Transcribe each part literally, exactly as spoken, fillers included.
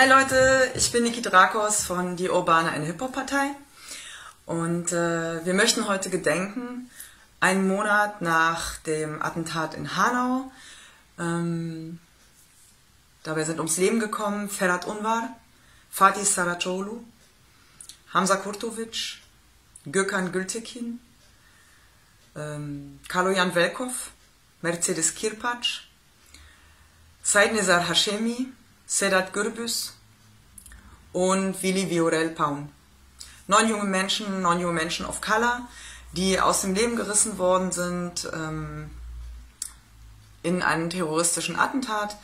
Hi Leute, ich bin Niki Drakos von Die Urbane, eine Hip-Hop-Partei. Und äh, wir möchten heute gedenken, einen Monat nach dem Attentat in Hanau. Ähm, dabei sind ums Leben gekommen Ferhat Unvar, Fatih Saraçoğlu, Hamza Kurtović, Gökhan Gültekin, ähm, Karlo Jan Velkov, Mercedes Kierpacz, Said Nizar Hashemi, Sedat Gürbüz und Willi Viorel Paum. Neun junge Menschen, neun junge Menschen of Color, die aus dem Leben gerissen worden sind ähm, in einem terroristischen Attentat.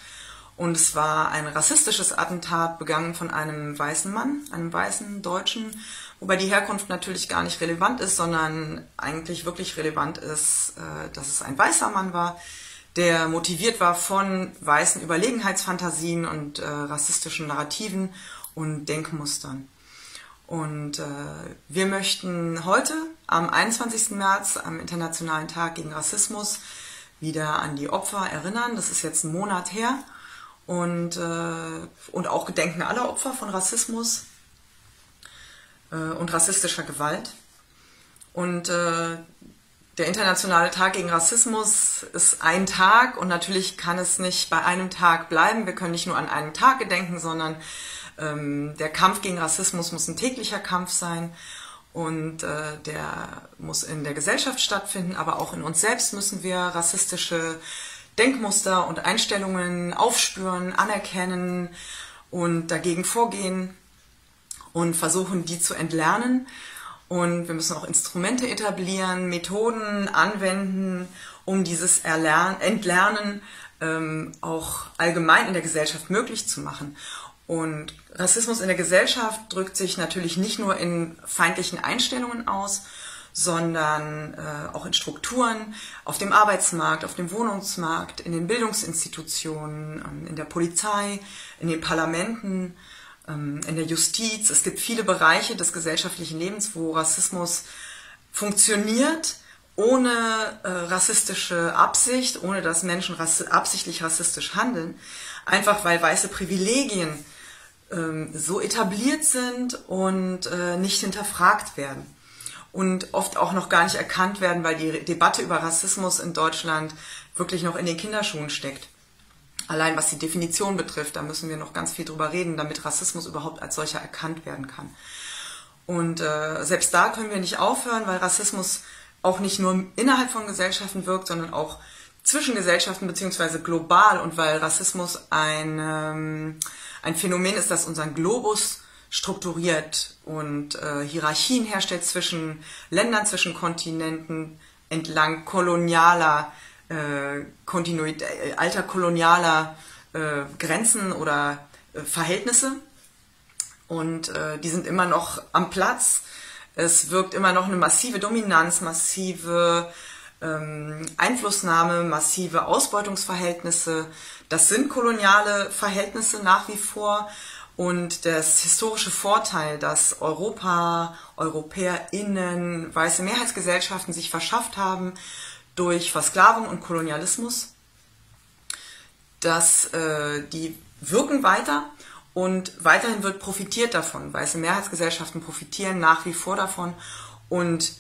Und es war ein rassistisches Attentat, begangen von einem weißen Mann, einem weißen Deutschen, wobei die Herkunft natürlich gar nicht relevant ist, sondern eigentlich wirklich relevant ist, äh, dass es ein weißer Mann war, der motiviert war von weißen Überlegenheitsfantasien und äh, rassistischen Narrativen und Denkmustern. Und äh, wir möchten heute, am einundzwanzigsten März, am Internationalen Tag gegen Rassismus, wieder an die Opfer erinnern. Das ist jetzt ein Monat her. Und, äh, und auch gedenken aller Opfer von Rassismus äh, und rassistischer Gewalt. Und äh, der Internationale Tag gegen Rassismus ist ein Tag und natürlich kann es nicht bei einem Tag bleiben. Wir können nicht nur an einem Tag gedenken, sondern ähm, der Kampf gegen Rassismus muss ein täglicher Kampf sein und äh, der muss in der Gesellschaft stattfinden, aber auch in uns selbst müssen wir rassistische Denkmuster und Einstellungen aufspüren, anerkennen und dagegen vorgehen und versuchen, die zu entlernen. Und wir müssen auch Instrumente etablieren, Methoden anwenden, um dieses Erlernen, Entlernen ähm, auch allgemein in der Gesellschaft möglich zu machen. Und Rassismus in der Gesellschaft drückt sich natürlich nicht nur in feindlichen Einstellungen aus, sondern äh, auch in Strukturen, auf dem Arbeitsmarkt, auf dem Wohnungsmarkt, in den Bildungsinstitutionen, in der Polizei, in den Parlamenten, in der Justiz. Es gibt viele Bereiche des gesellschaftlichen Lebens, wo Rassismus funktioniert, ohne äh, rassistische Absicht, ohne dass Menschen rassi- absichtlich rassistisch handeln, einfach weil weiße Privilegien ähm, so etabliert sind und äh, nicht hinterfragt werden und oft auch noch gar nicht erkannt werden, weil die Debatte über Rassismus in Deutschland wirklich noch in den Kinderschuhen steckt. Allein was die Definition betrifft, da müssen wir noch ganz viel drüber reden, damit Rassismus überhaupt als solcher erkannt werden kann. Und äh, selbst da können wir nicht aufhören, weil Rassismus auch nicht nur innerhalb von Gesellschaften wirkt, sondern auch zwischen Gesellschaften bzw. global. Und weil Rassismus ein, ähm, ein Phänomen ist, das unseren Globus strukturiert und äh, Hierarchien herstellt zwischen Ländern, zwischen Kontinenten, entlang kolonialer Äh, Kontinuität, alter kolonialer äh, Grenzen oder äh, Verhältnisse und äh, die sind immer noch am Platz. Es wirkt immer noch eine massive Dominanz, massive ähm, Einflussnahme, massive Ausbeutungsverhältnisse. Das sind koloniale Verhältnisse nach wie vor und der historische Vorteil, dass Europa, EuropäerInnen, weiße Mehrheitsgesellschaften sich verschafft haben, durch Versklavung und Kolonialismus, dass äh, die wirken weiter und weiterhin wird profitiert davon. Weiße Mehrheitsgesellschaften profitieren nach wie vor davon und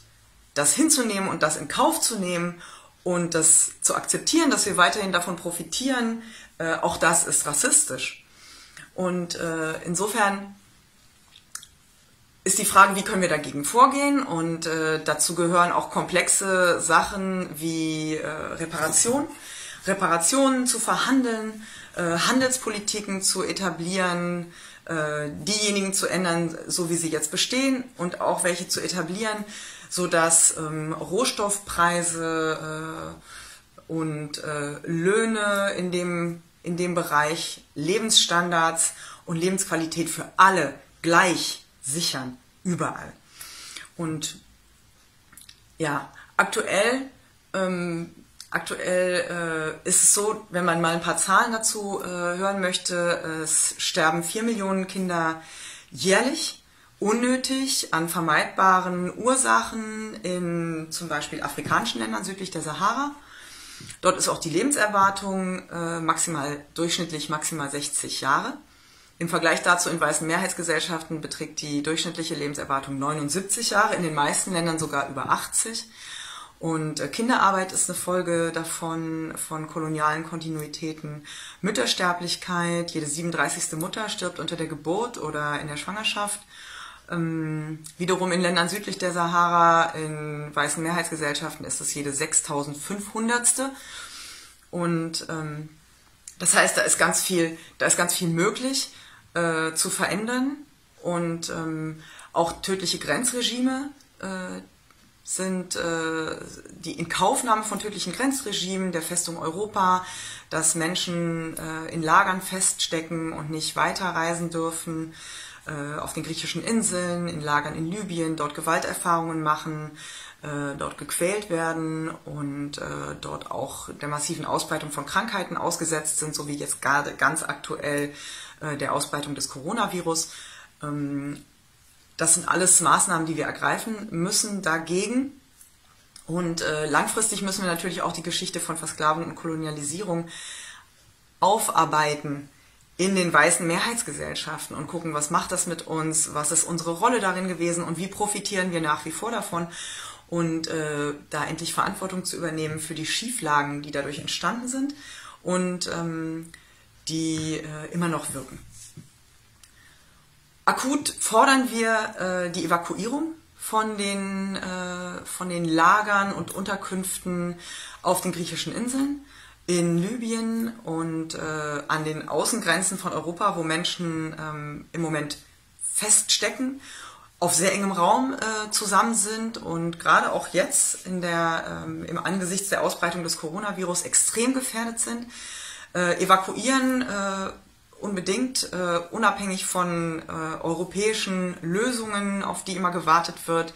das hinzunehmen und das in Kauf zu nehmen und das zu akzeptieren, dass wir weiterhin davon profitieren, äh, auch das ist rassistisch. Und äh, insofern ist die Frage, wie können wir dagegen vorgehen? Und äh, dazu gehören auch komplexe Sachen wie äh, Reparation, Reparationen zu verhandeln, äh, Handelspolitiken zu etablieren, äh, diejenigen zu ändern, so wie sie jetzt bestehen und auch welche zu etablieren, sodass ähm, Rohstoffpreise äh, und äh, Löhne in dem, in dem Bereich Lebensstandards und Lebensqualität für alle gleich sichern, überall. Und ja, aktuell, ähm, aktuell äh, ist es so, wenn man mal ein paar Zahlen dazu äh, hören möchte, es sterben vier Millionen Kinder jährlich, unnötig, an vermeidbaren Ursachen in zum Beispiel afrikanischen Ländern südlich der Sahara. Dort ist auch die Lebenserwartung äh, maximal, durchschnittlich maximal sechzig Jahre. Im Vergleich dazu in weißen Mehrheitsgesellschaften beträgt die durchschnittliche Lebenserwartung neunundsiebzig Jahre, in den meisten Ländern sogar über achtzig. Und Kinderarbeit ist eine Folge davon, von kolonialen Kontinuitäten. Müttersterblichkeit, jede siebenunddreißigste Mutter stirbt unter der Geburt oder in der Schwangerschaft. Ähm, wiederum in Ländern südlich der Sahara, in weißen Mehrheitsgesellschaften ist es jede sechstausendfünfhundertste. Und ähm, das heißt, da ist ganz viel, da ist ganz viel möglich äh, zu verändern. Und ähm, auch tödliche Grenzregime äh, sind äh, die Inkaufnahme von tödlichen Grenzregimen, der Festung Europa, dass Menschen äh, in Lagern feststecken und nicht weiterreisen dürfen, äh, auf den griechischen Inseln, in Lagern in Libyen, dort Gewalterfahrungen machen, äh, dort gequält werden und äh, dort auch der massiven Ausbreitung von Krankheiten ausgesetzt sind, so wie jetzt gerade ganz aktuell äh, der Ausbreitung des Coronavirus. Ähm, Das sind alles Maßnahmen, die wir ergreifen müssen dagegen. Und äh, langfristig müssen wir natürlich auch die Geschichte von Versklavung und Kolonialisierung aufarbeiten in den weißen Mehrheitsgesellschaften und gucken, was macht das mit uns, was ist unsere Rolle darin gewesen und wie profitieren wir nach wie vor davon. Und äh, da endlich Verantwortung zu übernehmen für die Schieflagen, die dadurch entstanden sind und ähm, die äh, immer noch wirken. Akut fordern wir äh, die Evakuierung von den, äh, von den Lagern und Unterkünften auf den griechischen Inseln, in Libyen und äh, an den Außengrenzen von Europa, wo Menschen ähm, im Moment feststecken, auf sehr engem Raum äh, zusammen sind und gerade auch jetzt in der, ähm, im angesichts der Ausbreitung des Coronavirus extrem gefährdet sind. Äh, evakuieren äh, unbedingt, äh, unabhängig von äh, europäischen Lösungen, auf die immer gewartet wird.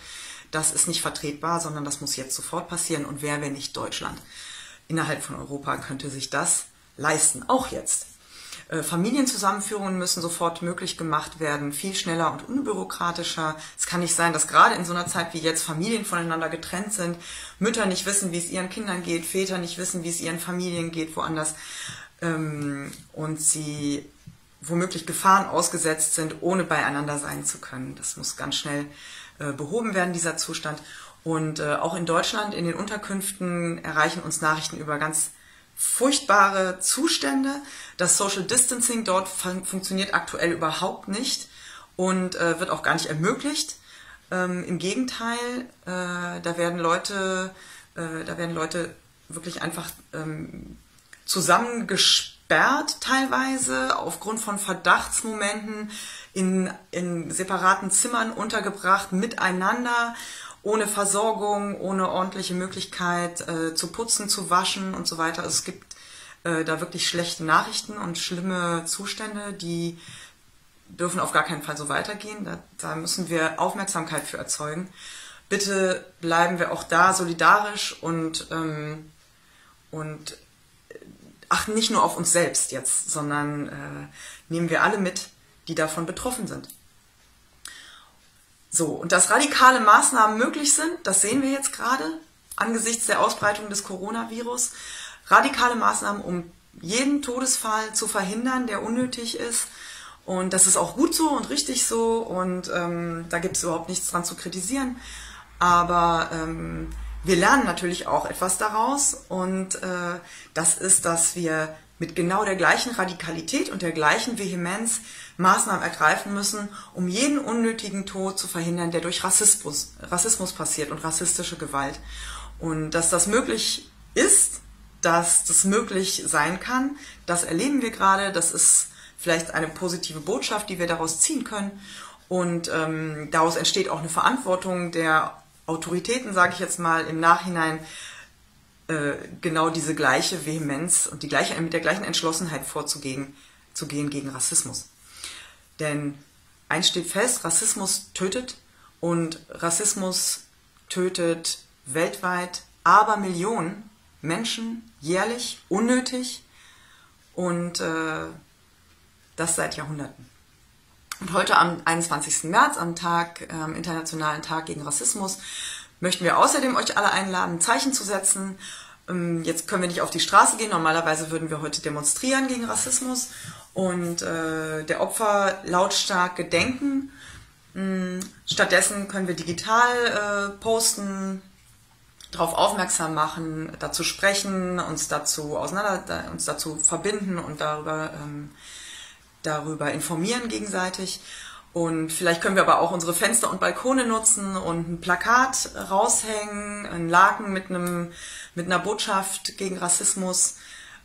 Das ist nicht vertretbar, sondern das muss jetzt sofort passieren. Und wer, wenn nicht Deutschland? Innerhalb von Europa könnte sich das leisten, auch jetzt. Äh, Familienzusammenführungen müssen sofort möglich gemacht werden, viel schneller und unbürokratischer. Es kann nicht sein, dass gerade in so einer Zeit wie jetzt Familien voneinander getrennt sind, Mütter nicht wissen, wie es ihren Kindern geht, Väter nicht wissen, wie es ihren Familien geht, woanders. Und sie womöglich Gefahren ausgesetzt sind, ohne beieinander sein zu können. Das muss ganz schnell behoben werden, dieser Zustand. Und auch in Deutschland, in den Unterkünften, erreichen uns Nachrichten über ganz furchtbare Zustände. Das Social Distancing dort funktioniert aktuell überhaupt nicht und wird auch gar nicht ermöglicht. Im Gegenteil, da werden Leute, da werden Leute wirklich einfach zusammengesperrt teilweise, aufgrund von Verdachtsmomenten, in, in separaten Zimmern untergebracht, miteinander, ohne Versorgung, ohne ordentliche Möglichkeit äh, zu putzen, zu waschen und so weiter. Also es gibt äh, da wirklich schlechte Nachrichten und schlimme Zustände, die dürfen auf gar keinen Fall so weitergehen. Da, da müssen wir Aufmerksamkeit für erzeugen. Bitte bleiben wir auch da solidarisch und, ähm, und achten nicht nur auf uns selbst jetzt, sondern äh, nehmen wir alle mit, die davon betroffen sind. So, und dass radikale Maßnahmen möglich sind, das sehen wir jetzt gerade angesichts der Ausbreitung des Coronavirus. Radikale Maßnahmen, um jeden Todesfall zu verhindern, der unnötig ist. Und das ist auch gut so und richtig so und ähm, da gibt es überhaupt nichts dran zu kritisieren. Aber Ähm, wir lernen natürlich auch etwas daraus und äh, das ist, dass wir mit genau der gleichen Radikalität und der gleichen Vehemenz Maßnahmen ergreifen müssen, um jeden unnötigen Tod zu verhindern, der durch Rassismus, Rassismus passiert und rassistische Gewalt. Und dass das möglich ist, dass das möglich sein kann, das erleben wir gerade. Das ist vielleicht eine positive Botschaft, die wir daraus ziehen können. Und ähm, daraus entsteht auch eine Verantwortung der Autoritäten, sage ich jetzt mal, im Nachhinein äh, genau diese gleiche Vehemenz und die gleiche, mit der gleichen Entschlossenheit vorzugehen zu gehen gegen Rassismus. Denn eins steht fest, Rassismus tötet und Rassismus tötet weltweit Abermillionen Menschen jährlich, unnötig und äh, das seit Jahrhunderten. Und heute am einundzwanzigsten März, am Tag, am Internationalen Tag gegen Rassismus, möchten wir außerdem euch alle einladen, Zeichen zu setzen. Jetzt können wir nicht auf die Straße gehen, normalerweise würden wir heute demonstrieren gegen Rassismus. und äh, der Opfer lautstark gedenken. Stattdessen können wir digital äh, posten, darauf aufmerksam machen, dazu sprechen, uns dazu auseinander, uns dazu verbinden und darüber, ähm, darüber informieren gegenseitig. Und vielleicht können wir aber auch unsere Fenster und Balkone nutzen und ein Plakat raushängen, einen Laken mit einem, mit einer Botschaft gegen Rassismus,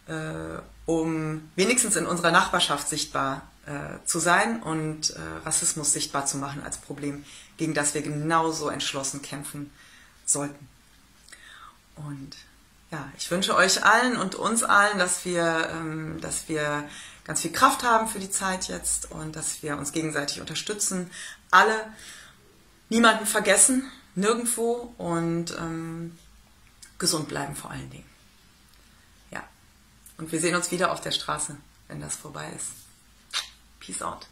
äh, um wenigstens in unserer Nachbarschaft sichtbar äh, zu sein und äh, Rassismus sichtbar zu machen als Problem, gegen das wir genauso entschlossen kämpfen sollten. Und ja, ich wünsche euch allen und uns allen, dass wir, ähm, dass wir ganz viel Kraft haben für die Zeit jetzt und dass wir uns gegenseitig unterstützen, alle, niemanden vergessen, nirgendwo und ähm, gesund bleiben vor allen Dingen. Ja, und wir sehen uns wieder auf der Straße, wenn das vorbei ist. Peace out.